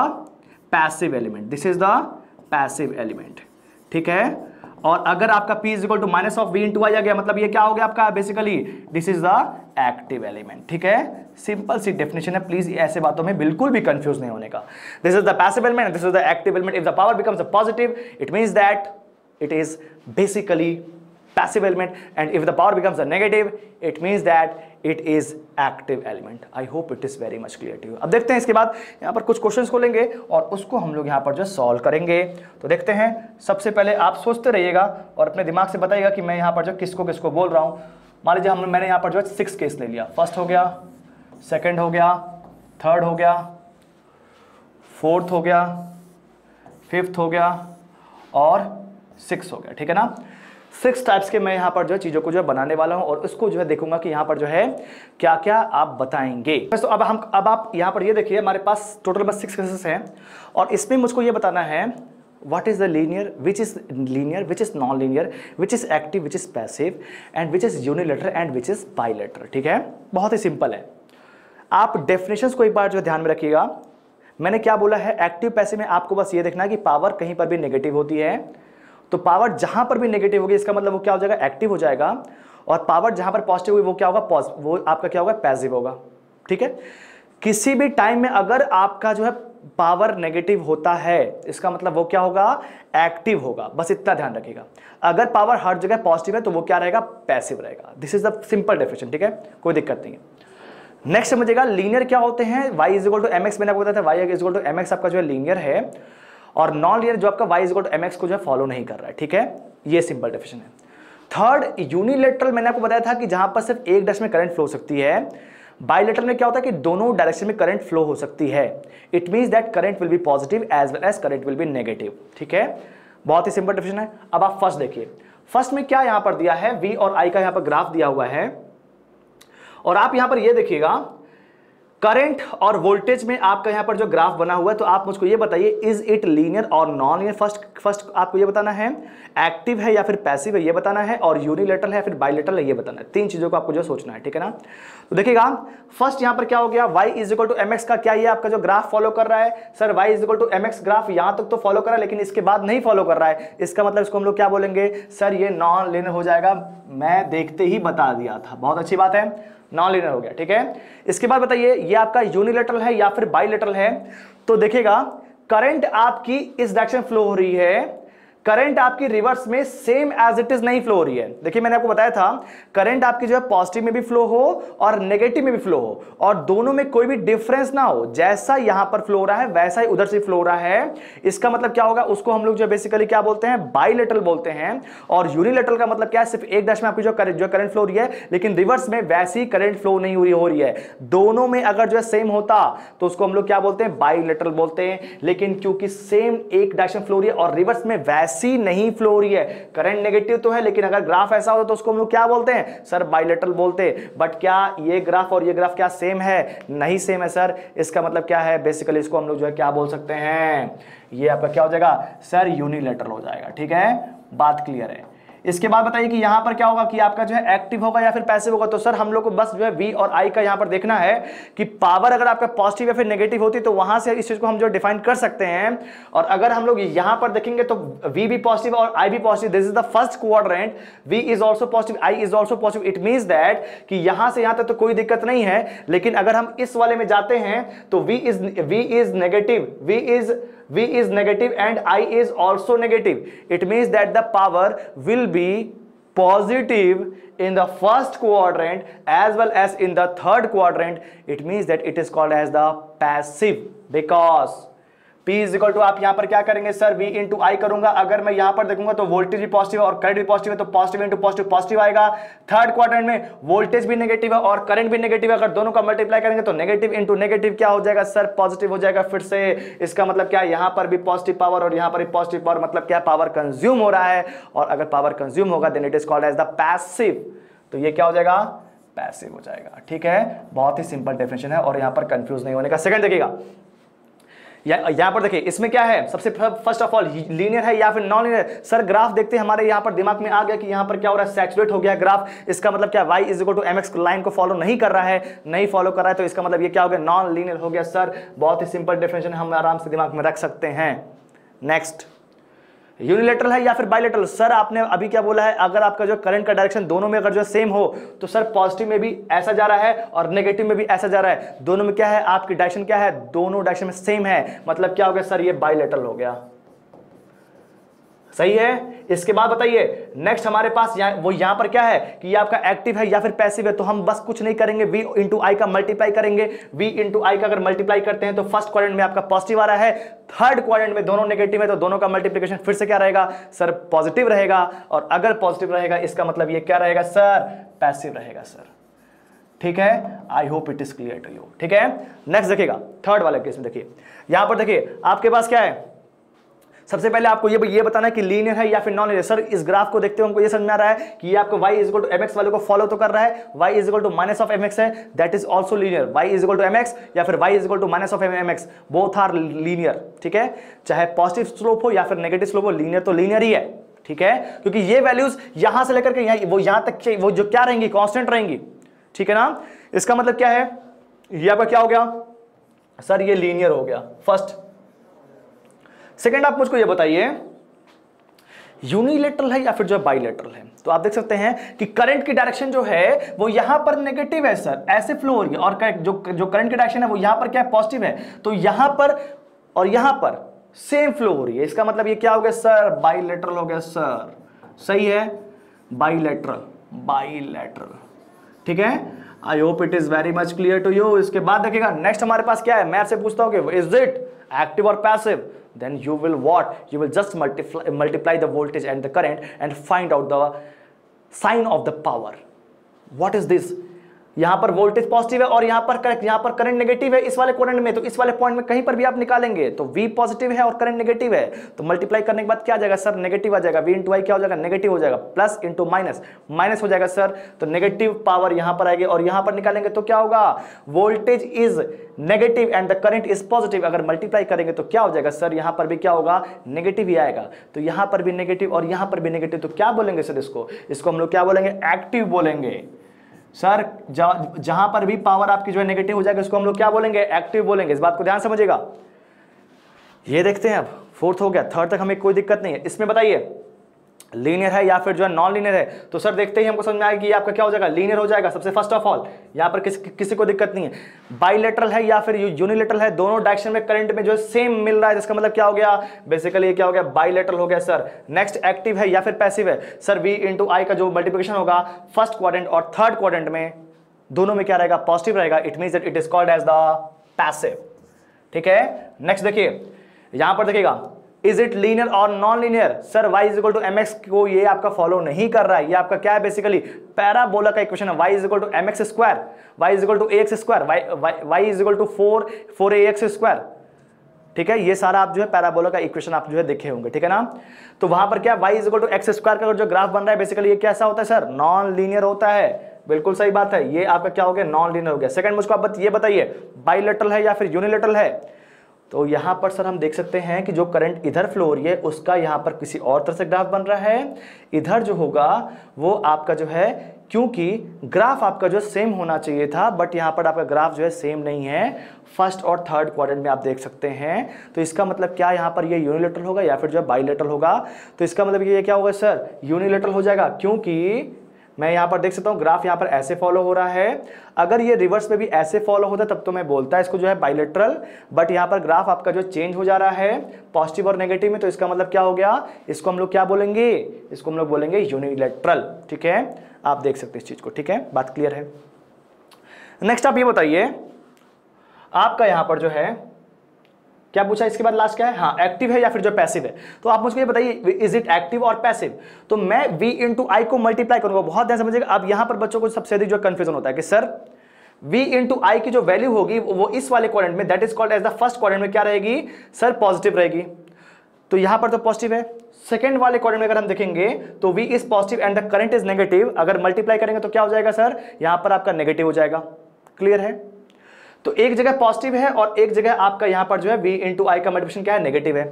passive element, ठीक है। और अगर आपका P is equal to minus of V into I आ गया मतलब ये क्या हो गया आपका, basically this is the active element, ठीक है, सिंपल सी डेफिनेशन है, प्लीज ऐसे बातों में बिल्कुल भी कंफ्यूज नहीं होने का। This is the passive element, this is the active element, if the power becomes positive it means that it is basically passive element, and if the power becomes negative it means that it is active element. I hope it is very much clear to you. अब देखते हैं इसके बाद यहाँ पर कुछ questions को लेंगे और उसको हम लोग यहाँ पर जो सॉल्व करेंगे, तो देखते हैं। सबसे पहले आप सोचते रहिएगा और अपने दिमाग से बताइएगा कि मैं यहाँ पर जो किसको बोल रहा हूँ। मान लीजिए मैंने यहाँ पर जो है 6 केस ले लिया, फर्स्ट हो गया, सेकंड हो गया, थर्ड हो गया, फोर्थ हो गया, फिफ्थ हो गया और 6 हो गया, ठीक है ना। 6 टाइप्स के मैं यहाँ पर जो है चीज़ों को जो है बनाने वाला हूँ और उसको जो है देखूंगा कि यहाँ पर जो है क्या क्या आप बताएंगे। तो अब आप यहाँ पर ये देखिए, हमारे पास टोटल बस 6 केसेस हैं और इसमें मुझको ये बताना है what is the linear, which is linear, which is non-linear, which is active, which is passive, and which is unilateral and which is bilateral. ठीक है, बहुत ही सिंपल है. आप डेफिनेशंस को एक बार जो ध्यान में रखिएगा, मैंने क्या बोला है, एक्टिव पैसिव में आपको बस ये देखना है कि पावर कहीं पर भी नेगेटिव होती है, तो पावर जहां पर भी नेगेटिव होगी इसका मतलब वो क्या हो जाएगा, एक्टिव हो जाएगा, और पावर जहां पर पॉजिटिव होगी वो क्या होगा, वो आपका क्या होगा, पैसिव होगा. ठीक है, किसी भी टाइम में अगर आपका जो है पावर नेगेटिव होता है इसका मतलब वो क्या होगा, एक्टिव होगा. बस इतना ध्यान रखिएगा. अगर पावर हर जगह पॉजिटिव है तो वो क्या रहेगा, पैसिव रहेगा. This is the simple definition. ठीक है, कोई दिक्कत नहीं है. नेक्स्ट समझिएगा, लीनियर क्या होते हैं. y is equal to M X मैंने आपको बताया था, y is equal to M X आपका जो है लीनियर है, और नॉन लीनियर जो आपका y is equal to M X को जो है फॉलो नहीं कर रहा है. ठीक है, ये सिंपल डेफिनेशन है. थर्ड, यूनिलेटरल मैंने आपको बताया था कि जहां पर सिर्फ एक डायरेक्शन में करंट फ्लो हो सकती है. बाइलेटरल में क्या होता है कि दोनों डायरेक्शन में करंट फ्लो हो सकती है. It means that current will be positive as well as current will be negative. ठीक है, बहुत ही सिंपल डेफिनेशन है. अब आप फर्स्ट देखिए, फर्स्ट में क्या यहाँ पर दिया है, v और i का यहाँ पर ग्राफ दिया हुआ है, और आप यहां पर ये देखिएगा करंट और वोल्टेज में आपका यहां पर जो ग्राफ बना हुआ है, तो आप मुझको ये बताइए इज इट लीनियर और नॉन लीनियर. फर्स्ट आपको ये बताना है, एक्टिव है या फिर पैसिव है ये बताना है, और यूनिलेटरल है या फिर बाइलेटरल है ये बताना है. तीन चीजों को आपको जो सोचना है. ठीक है ना, तो देखिएगा फर्स्ट यहां पर क्या हो गया, Y is equal to M X का क्या ये आपका जो ग्राफ फॉलो कर रहा है. Sir Y is equal to M X graph यहां तक तो फॉलो कर रहा है, लेकिन इसके बाद नहीं फॉलो कर रहा है, इसका मतलब इसको हम लोग क्या बोलेंगे, सर ये नॉन लीनियर हो जाएगा. मैं देखते ही बता दिया था, बहुत अच्छी बात है, नॉन लीनियर हो गया. ठीक है, इसके बाद बताइए ये आपका यूनिलेटरल है या फिर बाइलेटरल है. तो देखिएगा करंट आपकी इस डायरेक्शन फ्लो हो रही है, करंट आपकी रिवर्स में सेम एज इट इज नहीं फ्लो हो रही है. देखिए मैंने आपको बताया था करंट आपकी जो है पॉजिटिव में भी फ्लो हो और नेगेटिव में भी फ्लो हो, और दोनों में कोई भी डिफरेंस ना हो. जैसा यहां पर फ्लो हो रहा है वैसा ही उधर से फ्लो हो रहा है. इसका मतलब क्या होगा, उसको हम लोग जो बेसिकली क्या बोलते हैं, बाइलेटरल बोलते हैं. और यूनिलेटरल का मतलब क्या है, सिर्फ एक डायरेक्शन में आपकी जो करंट फ्लो हो रही है, लेकिन रिवर्स में वैसी करंट फ्लो नहीं हो रही है. दोनों में अगर जो है सेम होता तो उसको हम लोग क्या बोलते हैं, बाइलेटरल बोलते हैं. लेकिन क्योंकि सेम एक डायरेक्शन फ्लो हो रही है और रिवर्स में ऐसी नहीं फ्लो हो रही है, करंट नेगेटिव तो है लेकिन अगर ग्राफ ऐसा होता तो उसको हम लोग क्या बोलते हैं, सर बाइलेटरल बोलते हैं. बट क्या ये ग्राफ और ये ग्राफ क्या सेम है, नहीं सेम है सर. इसका मतलब क्या है, बेसिकली इसको हम लोग जो है क्या बोल सकते हैं, ये आपका क्या हो जाएगा, सर यूनिलेटरल हो जाएगा. ठीक है, बात क्लियर है. इसके बाद बताइए कि यहां पर क्या होगा, कि आपका जो है एक्टिव होगा या फिर पैसिव होगा. तो सर हम लोग को बस जो है v और i का यहां पर देखना है कि पावर अगर आपका पॉजिटिव या फिर नेगेटिव होती तो वहां से इस चीज को हम जो डिफाइन कर सकते हैं. और अगर हम लोग यहां पर देखेंगे तो v भी पॉजिटिव और i भी positive. This is the first quadrant, v is also positive, i is also positive. It means that कि यहां से यहां तक तो कोई दिक्कत नहीं है, लेकिन अगर हम इस वाले में जाते हैं तो v is negative, v is negative and i is also negative. It means that the power will be positive in the first quadrant as well as in the third quadrant. It means that it is called as the passive, because p is equal to आप यहाँ पर क्या करेंगे, sir v into i करूंगा. अगर मैं यहाँ पर देखूंगा तो वोल्टेज भी पॉजिटिव है और करंट भी पॉजिटिव है, तो पॉजिटिव इंटू पॉजिटिव पॉजिटिव आएगा. थर्ड क्वाड्रेंट में वोल्टेज भी नेगेटिव है और करंट भी नेगेटिव है, अगर दोनों का मल्टीप्लाई करेंगे तो नेगेटिव इंटू नेगेटिव क्या हो जाएगा, सर पॉजिटिव हो जाएगा फिर से. इसका मतलब क्या है, यहाँ पर भी पॉजिटिव पावर और यहाँ पर भी पॉजिटिव पावर, मतलब क्या पावर कंज्यूम हो रहा है. और अगर पावर कंज्यूम होगा then it is called as the passive, तो ये क्या हो जाएगा, पैसिव हो जाएगा. ठीक है, बहुत ही सिंपल डेफिनेशन है और यहाँ पर कंफ्यूज नहीं होने का. सेकंड देखिएगा, यहाँ पर देखिए इसमें क्या है, सबसे फर्स्ट ऑफ ऑल लीनियर है या फिर नॉन लीनियर. सर ग्राफ देखते हैं, हमारे यहाँ पर दिमाग में आ गया कि यहाँ पर क्या हो रहा है, सैचुरेट हो गया ग्राफ. इसका मतलब क्या, y is equal to mx line को फॉलो नहीं कर रहा है, नहीं फॉलो कर रहा है, तो इसका मतलब ये क्या हो गया, नॉन लीनियर हो गया. सर बहुत ही सिंपल डेफिनेशन, हम आराम से दिमाग में रख सकते हैं. नेक्स्ट, यूनिलेटरल है या फिर बाइलेटरल. सर आपने अभी क्या बोला है, अगर आपका जो करंट का डायरेक्शन दोनों में अगर जो सेम हो तो सर पॉजिटिव में भी ऐसा जा रहा है और नेगेटिव में भी ऐसा जा रहा है, दोनों में क्या है, आपकी डायरेक्शन क्या है, दोनों डायरेक्शन में सेम है, मतलब क्या हो गया, सर ये बाइलेटरल हो गया. सही है. इसके बाद बताइए नेक्स्ट हमारे पास यहां पर क्या है कि ये आपका एक्टिव है या फिर पैसिव है, तो हम बस कुछ नहीं करेंगे, v इंटू आई का मल्टीप्लाई करेंगे. v इंटू आई का अगर मल्टीप्लाई करते हैं तो फर्स्ट क्वाड्रेंट में आपका पॉजिटिव आ रहा है, थर्ड क्वाड्रेंट में दोनों नेगेटिव है, तो दोनों का मल्टीप्लीकेशन फिर से क्या रहेगा, सर पॉजिटिव रहेगा. और अगर पॉजिटिव रहेगा इसका मतलब ये क्या रहेगा, सर पैसिव रहेगा सर. ठीक है, I hope it is clear to you. ठीक है, नेक्स्ट देखिएगा थर्ड वाले केस में, देखिए यहां पर देखिए आपके पास क्या है, सबसे पहले आपको ये बताना है कि लीनियर है या फिर नॉन लीनियर। सर इस ग्राफ को देखते हुए हमको ये समझ में आ रहा है कि ये आपको y इक्वल टू mx वाले को फॉलो तो कर रहा है, y equal to minus of mx है, that is also linear. y equal to mx या फिर y equal to minus of mx, both are linear. ठीक है, चाहे पॉजिटिव स्लोप हो या फिर नेगेटिव स्लोप हो, लीनियर तो लीनियर ही है। ठीक है, क्योंकि ये वैल्यूज यहां से लेकर के यहां तक वो जो क्या रहेंगी, कॉन्स्टेंट रहेंगी। ठीक है ना, इसका मतलब क्या है, ये आपका क्या हो गया सर, ये लीनियर हो गया फर्स्ट। सेकंड आप मुझको ये बताइए यूनिलेटरल है या फिर जो बाइलेटरल है। तो आप देख सकते हैं कि करंट की डायरेक्शन जो है वो यहां पर नेगेटिव है सर, ऐसे फ्लो हो रही है, और जो करंट की डायरेक्शन है वो यहां पर क्या है, पॉजिटिव है। तो यहां पर और यहां पर सेम फ्लो हो रही है, इसका मतलब ये क्या हो गया सर, बाइलेटरल हो गया सर। सही है, बाइलेटरल बाइलेटरल। ठीक है, I hope it is very much clear to you. इसके बाद देखिएगा नेक्स्ट हमारे पास क्या है, मैं आपसे पूछता हूं कि इज इट एक्टिव और passive, then you will what, you will just multiply the voltage and the current and find out the sign of the power, what is this। यहां पर वोल्टेज पॉजिटिव है और यहां पर करंट नेगेटिव है इस वाले कोरेंट में, तो इस वाले पॉइंट में कहीं पर भी आप निकालेंगे तो V पॉजिटिव है और करंट नेगेटिव है, तो मल्टीप्लाई करने के बाद क्या आ जाएगा सर, नेगेटिव आ जाएगा। V इंटू आई क्या हो जाएगा, नेगेटिव हो जाएगा, प्लस इंटू माइनस माइनस हो जाएगा सर। तो नेगेटिव पावर यहां पर आएगी और यहां पर निकालेंगे तो क्या होगा, voltage is negative and the current is positive. अगर मल्टीप्लाई करेंगे तो क्या हो जाएगा सर, यहां पर भी क्या होगा, नेगेटिव ही आएगा। तो यहां पर भी नेगेटिव और यहां पर भी नेगेटिव, तो क्या बोलेंगे सर इसको, इसको हम लोग क्या बोलेंगे, एक्टिव बोलेंगे सर। जहां पर भी पावर आपकी जो है नेगेटिव हो जाएगा, इसको हम लोग क्या बोलेंगे, एक्टिव बोलेंगे। इस बात को ध्यान समझिएगा। ये देखते हैं अब फोर्थ हो गया, थर्ड तक हमें कोई दिक्कत नहीं है। इसमें बताइए लीनियर है या फिर जो है नॉन लीनियर है। तो सर देखते ही हमको समझ में आएगा कि ये आपका क्या हो जाएगा, लीनियर हो जाएगा। सबसे फर्स्ट ऑफ ऑल यहाँ पर किसी को दिक्कत नहीं है। बाइलेटरल है या फिर यूनिलेटरल है, दोनों डायरेक्शन में करंट में जो है सेम मिल रहा है, इसका मतलब क्या हो गया, बेसिकली ये क्या हो गया, बाइलेटरल हो गया सर। नेक्स्ट एक्टिव है या फिर पैसिव है सर, वी इंटू आई का जो मल्टीप्लिकेशन होगा फर्स्ट क्वाड्रेंट और थर्ड क्वाड्रेंट में, दोनों में क्या रहेगा, पॉजिटिव रहेगा। It means that it is called as the passive. ठीक है, नेक्स्ट देखिए यहां पर देखिएगा इज इट लीनियर और non linear. Sir y is equal to M X को ये आपका फॉलो नहीं कर रहा है, ये आपका क्या है, बेसिकली पैराबोला का इक्वेशन है। y is equal to M X square, Y is equal to A X square, Y is equal to four A X square. ठीक है, ये सारा आप जो है पैराबोला का इक्वेशन आप जो है देखे होंगे। ठीक है ना, तो वहां पर क्या y is equal to X square का जो ग्राफ बन रहा है, बेसिकली ये कैसा होता है सर, नॉन लीनियर होता है। बिल्कुल सही बात है, ये आपका क्या हो गया, नॉन लीनियर हो गया। सेकंड मुझको आप ये बताइए बाइलेटरल है या फिर यूनिलेटरल है। तो यहाँ पर सर हम देख सकते हैं कि जो करंट इधर फ्लो हो रही है उसका यहाँ पर किसी और तरह से ग्राफ बन रहा है, इधर जो होगा वो आपका जो है, क्योंकि ग्राफ आपका जो सेम होना चाहिए था बट यहाँ पर आपका ग्राफ जो है सेम नहीं है, फर्स्ट और थर्ड क्वाड्रेंट में आप देख सकते हैं। तो इसका मतलब क्या, यहाँ पर ये यूनिलेटरल होगा या फिर जो है बाइलेटरल होगा। तो इसका मतलब ये क्या होगा सर, यूनिलेटरल हो जाएगा, क्योंकि मैं यहाँ पर देख सकता हूँ ग्राफ यहाँ पर ऐसे फॉलो हो रहा है। अगर ये रिवर्स में भी ऐसे फॉलो होता तब तो मैं बोलता है इसको जो है बाइलेटरल, बट यहाँ पर ग्राफ आपका जो चेंज हो जा रहा है पॉजिटिव और नेगेटिव में, तो इसका मतलब क्या हो गया, इसको हम लोग क्या बोलेंगे, इसको हम लोग बोलेंगे यूनिलेटरल। ठीक है, आप देख सकते हैं इस चीज़ को। ठीक है, बात क्लियर है। नेक्स्ट आप ये बताइए आपका यहाँ पर जो है क्या पूछा, इसके बाद लास्ट क्या है, हाँ एक्टिव है या फिर जो पैसिव है। तो आप मुझे ये बताइए इज इट एक्टिव और पैसिव। तो मैं v इंटू आई को मल्टीप्लाई करूंगा, बहुत ध्यान समझिएगा। अब यहाँ पर बच्चों को सबसे अधिक जो कन्फ्यूजन होता है कि सर v इंटू आई की जो वैल्यू होगी वो इस वाले क्वाड्रेंट में, that is called as the first quadrant में क्या रहेगी सर, पॉजिटिव रहेगी। तो यहाँ पर तो पॉजिटिव है। सेकेंड वाले क्वाड्रेंट में अगर हम देखेंगे तो v is positive and the current is negative, अगर मल्टीप्लाई करेंगे तो क्या हो जाएगा सर, यहाँ पर आपका नेगेटिव हो जाएगा। क्लियर है, तो एक जगह पॉजिटिव है और एक जगह आपका यहाँ पर जो है v इंटू आई का मल्टीप्लिकेशन क्या है, नेगेटिव है।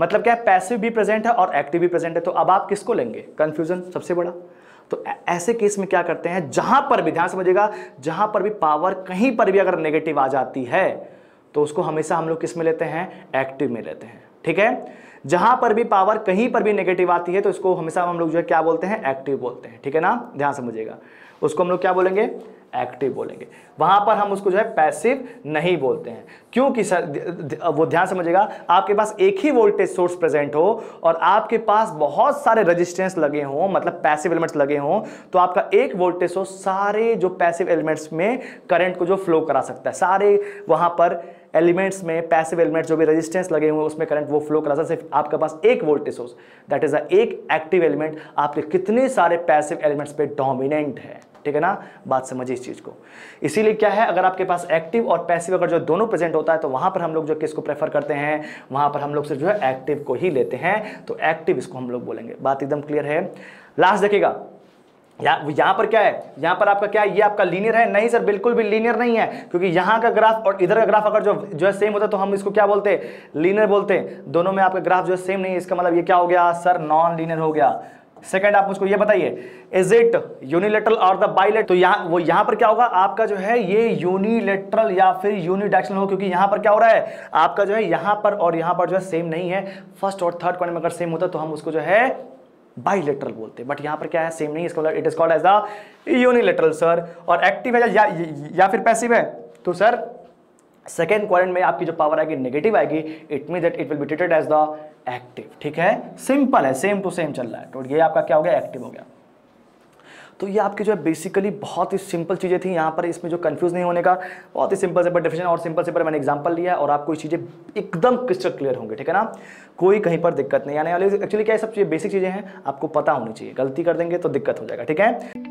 मतलब क्या है, पैसिव भी प्रेजेंट है और एक्टिव भी प्रेजेंट है। तो अब आप किसको लेंगे, कंफ्यूजन सबसे बड़ा। तो ऐसे केस में क्या करते हैं, जहां पर भी ध्यान समझिएगा, जहां पर भी पावर कहीं पर भी अगर नेगेटिव आ जाती है तो उसको हमेशा हम लोग किस में लेते हैं, एक्टिव में लेते हैं। ठीक है, जहां पर भी पावर कहीं पर भी नेगेटिव आती है तो इसको हमेशा हम लोग जो है क्या बोलते हैं, एक्टिव बोलते हैं। ठीक है ना, ध्यान समझिएगा, उसको हम लोग क्या बोलेंगे, एक्टिव बोलेंगे। वहां पर हम उसको जो है पैसिव नहीं बोलते हैं, क्योंकि सर वो ध्यान समझिएगा, आपके पास एक ही वोल्टेज सोर्स प्रेजेंट हो और आपके पास बहुत सारे रेजिस्टेंस लगे हों, मतलब पैसिव एलिमेंट्स लगे हों, तो आपका एक वोल्टेज सोर्स सारे जो पैसिव एलिमेंट्स में करंट को जो फ्लो करा सकता है, सारे वहां पर एलिमेंट्स में पैसिव एलिमेंट्स जो भी रेजिस्टेंस लगे हुए उसमें करंट वो फ्लो करा सकता है। सिर्फ आपके पास एक वोल्टेज सोर्स, दैट इज एक एक्टिव एलिमेंट, आपके कितने सारे पैसिव एलिमेंट्स पे डोमिनेंट है। ठीक है ना, बात समझिए इस चीज़ को। इसीलिए क्या है, अगर आपके पास एक्टिव और पैसिव अगर जो दोनों प्रेजेंट होता है तो वहाँ पर हम लोग जो किसको प्रेफर करते हैं, वहाँ पर हम लोग सिर्फ जो है एक्टिव को ही लेते हैं, तो एक्टिव इसको हम लोग बोलेंगे। बात एकदम क्लियर है। लास्ट देखिएगा यहाँ पर क्या है, यहाँ पर आपका क्या है, ये आपका लीनियर है? नहीं सर, बिल्कुल भी लीनियर नहीं है, क्योंकि यहाँ का ग्राफ और इधर का ग्राफ अगर जो है सेम होता है तो हम इसको क्या बोलते हैं, लीनियर बोलते हैं। दोनों में आपका ग्राफ जो है सेम नहीं है, इसका मतलब ये क्या हो गया सर, नॉन लीनियर हो गया। सेकंड आप मुझको ये बताइए, इज इट यूनिलेटरल और द बाइलेटरल, तो यहाँ पर क्या होगा आपका जो है ये यूनिलेटरल या फिर यूनिडायरेक्शनल हो, क्योंकि यहाँ पर क्या हो रहा है आपका जो है यहाँ पर जो है सेम नहीं है। फर्स्ट और थर्ड क्वाड्रेंट में अगर सेम होता तो हम उसको जो है बाइलेटरल बोलते, बट यहाँ पर क्या है सेम नहीं है, इसका मतलब it is called as the unilateral sir. और एक्टिव है या फिर पैसिव है तो सर सेकेंड क्वाड्रेंट में आपकी जो पावर आएगी नेगेटिव आएगी, it mean that it will be treated as the active. ठीक है, सिंपल है, सेम टू सेम चल रहा है। तो ये आपका क्या हो गया, एक्टिव हो गया। तो ये आपके जो है बेसिकली बहुत ही सिंपल चीज़ें थी यहाँ पर, इसमें जो कंफ्यूज नहीं होने का, बहुत ही सिंपल से पर डेफिनेशन और सिंपल से पर मैंने एग्जांपल लिया और आपको ये चीज़ें एकदम क्रिस्टल क्लियर होंगे। ठीक है ना, कोई कहीं पर दिक्कत नहीं आने वाली। एक्चुअली क्या है, सब चीज़ें बेसिक चीज़ें हैं, आपको पता होनी चाहिए, गलती कर देंगे तो दिक्कत हो जाएगा। ठीक है।